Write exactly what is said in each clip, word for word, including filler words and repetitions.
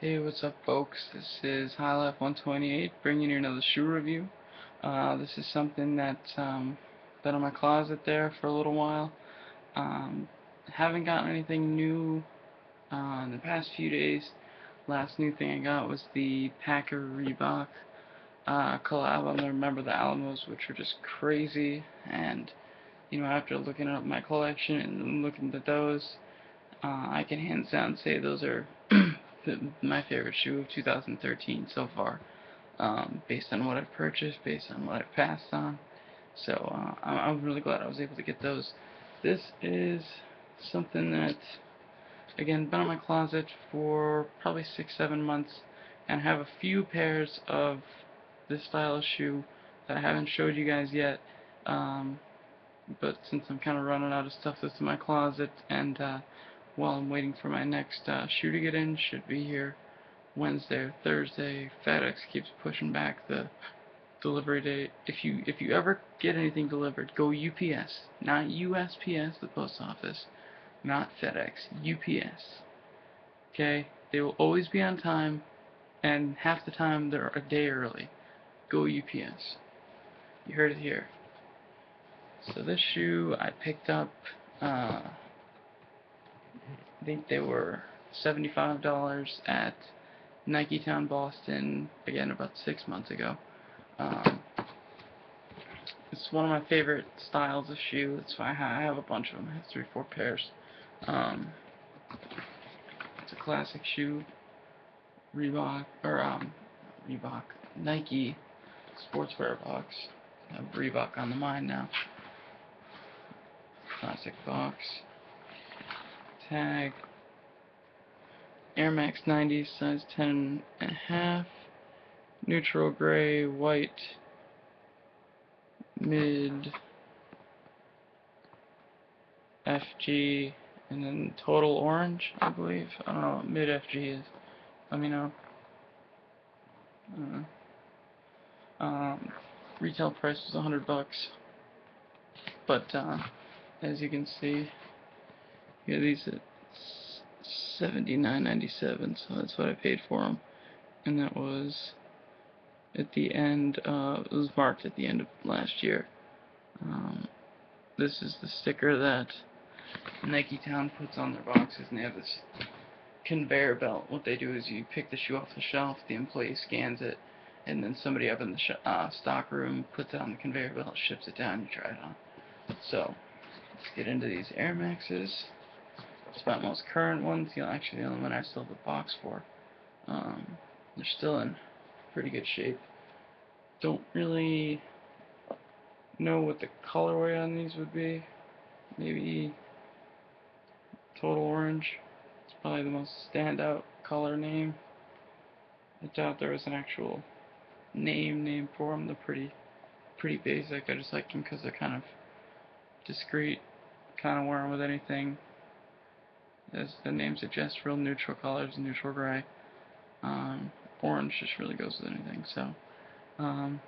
Hey, what's up, folks? This is High Life one twenty-eight bringing you another shoe review. Uh, this is something that's um, been in my closet there for a little while. Um, haven't gotten anything new uh, in the past few days. Last new thing I got was the Packer Reebok uh, collab on the Remember the Alamos, which were just crazy. And you know, after looking up my collection and looking at those, uh, I can hands down say those are my favorite shoe of two thousand thirteen so far, um, based on what I've purchased, based on what I've passed on. So uh, I'm really glad I was able to get those. This is something that, again, been in my closet for probably six, seven months, and have a few pairs of this style of shoe that I haven't showed you guys yet. Um, but since I'm kind of running out of stuff that's in my closet, and uh, while I'm waiting for my next uh, shoe to get in, should be here Wednesday or Thursday. FedEx keeps pushing back the delivery date. If you if you ever get anything delivered, go U P S, not U S P S, the post office, not FedEx, U P S. Okay, they will always be on time, and half the time they're a day early. Go U P S. You heard it here. So this shoe I picked up, uh, I think they were seventy-five dollars at Nike Town Boston, again about six months ago. Um, it's one of my favorite styles of shoe, that's why I have a bunch of them. I have three, four pairs. Um, it's a classic shoe, Reebok, or um, Reebok, Nike sportswear box. I have Reebok on the mind now. Classic box. Tag. Air Max ninety, size ten and a half. Neutral gray, white, mid, F G, and then total orange, I believe. I don't know what mid F G is. Let me know. I don't know. Um, retail price was a hundred bucks, but uh, as you can see, here these at seventy-nine ninety-seven, so that's what I paid for them, and that was at the end. Of, it was marked at the end of last year. Um, this is the sticker that Nike Town puts on their boxes, and they have this conveyor belt. What they do is you pick the shoe off the shelf, the employee scans it, and then somebody up in the sh uh, stock room puts it on the conveyor belt, ships it down, you try it on. So let's get into these Air Maxes. It's my most current ones, you know, actually the only one I still have a box for. Um, they're still in pretty good shape. Don't really know what the colorway on these would be. Maybe total orange. It's probably the most standout color name. I doubt there was an actual name name for them. They're pretty pretty basic. I just like them because they're kind of discreet, kind of wear them with anything, as the name suggests. Real neutral colors, neutral gray, um, orange just really goes with anything. So um,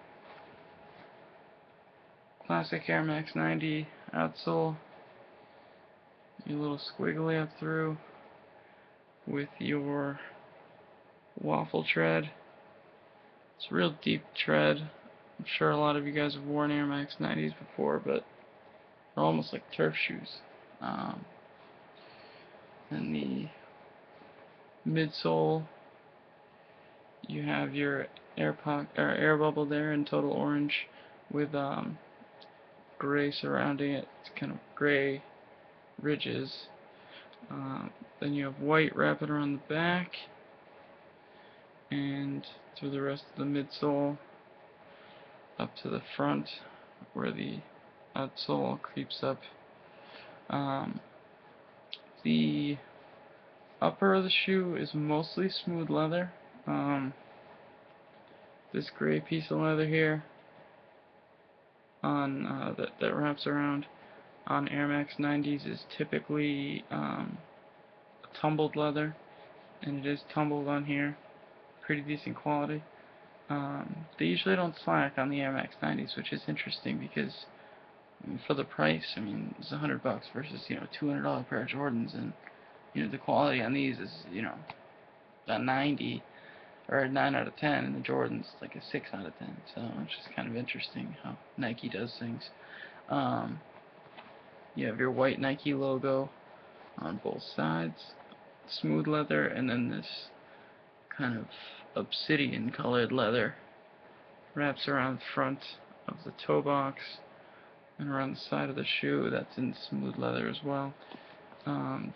classic Air Max ninety outsole, your little squiggly up through with your waffle tread. It's a real deep tread. I'm sure a lot of you guys have worn Air Max nineties before, but they're almost like turf shoes. Um, and the midsole, you have your air pocket, or air bubble there in total orange with um, gray surrounding it. It's kind of gray ridges. Uh, then you have white wrapping around the back and through the rest of the midsole up to the front where the outsole creeps up. Um, the upper of the shoe is mostly smooth leather. Um, this gray piece of leather here on uh, that, that wraps around on Air Max nineties is typically um, tumbled leather, and it is tumbled on here. Pretty decent quality. Um, they usually don't slack on the Air Max nineties, which is interesting because I mean, for the price, I mean, it's a hundred bucks versus you know two hundred dollar pair of Jordans, and you know the quality on these is you know a ninety or a nine out of ten, and the Jordan's like a six out of ten. So it's just kind of interesting how Nike does things. Um, you have your white Nike logo on both sides, smooth leather, and then this kind of obsidian colored leather wraps around the front of the toe box and around the side of the shoe. That's in smooth leather as well. Um,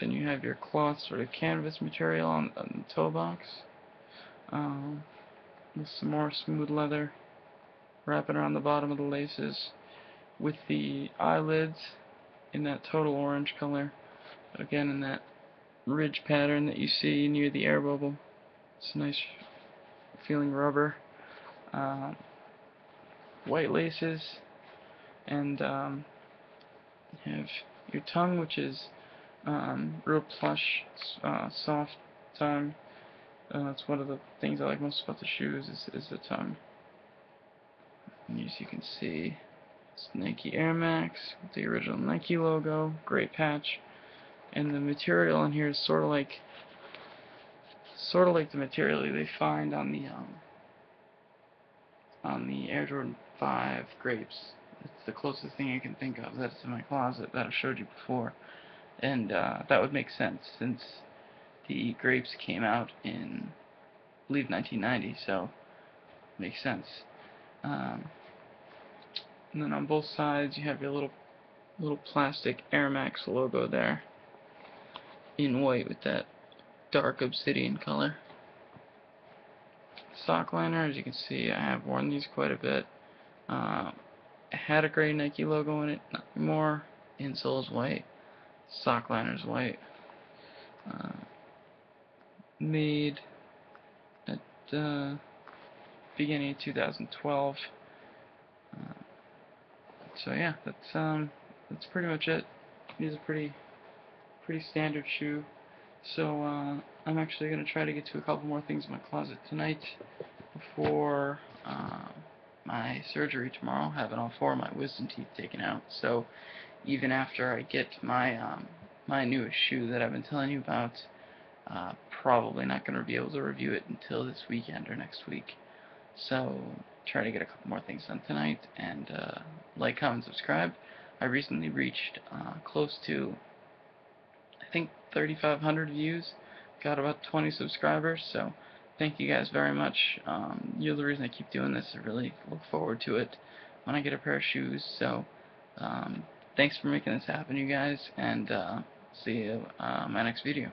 then you have your cloth sort of canvas material on, on the toe box, um, with some more smooth leather wrapping around the bottom of the laces, with the eyelids in that total orange color, again in that ridge pattern that you see near the air bubble. It's a nice feeling rubber, uh, white laces, and um, you have your tongue, which is um, real plush, uh, soft tongue. Uh, that's one of the things I like most about the shoes, is, is the tongue. And as you can see, it's Nike Air Max with the original Nike logo, great patch, and the material in here is sort of like sort of like the material they find on the um, on the Air Jordan five grapes. It's the closest thing I can think of that's in my closet that I showed you before, and uh, that would make sense since the grapes came out in, I believe, nineteen ninety, so it makes sense. Um, and then on both sides you have your little little plastic Air Max logo there in white with that dark obsidian color. Sock liner, as you can see, I have worn these quite a bit. Uh, it had a gray Nike logo in it, not anymore. Insole's white, sock liner's white. Uh, made at the uh, beginning of two thousand twelve. Uh, so yeah, that's um, that's pretty much it. These are pretty pretty standard shoe. So uh, I'm actually going to try to get to a couple more things in my closet tonight before uh, my surgery tomorrow, having all four of my wisdom teeth taken out. So even after I get my um, my newest shoe that I've been telling you about, uh, probably not going to be able to review it until this weekend or next week. So try to get a couple more things done tonight, and uh, like, comment, subscribe. I recently reached uh, close to, I think, thirty-five hundred views, got about twenty subscribers, so thank you guys very much. Um, you're the reason I keep doing this. I really look forward to it when I get a pair of shoes. So um, thanks for making this happen, you guys, and uh, see you uh, my next video.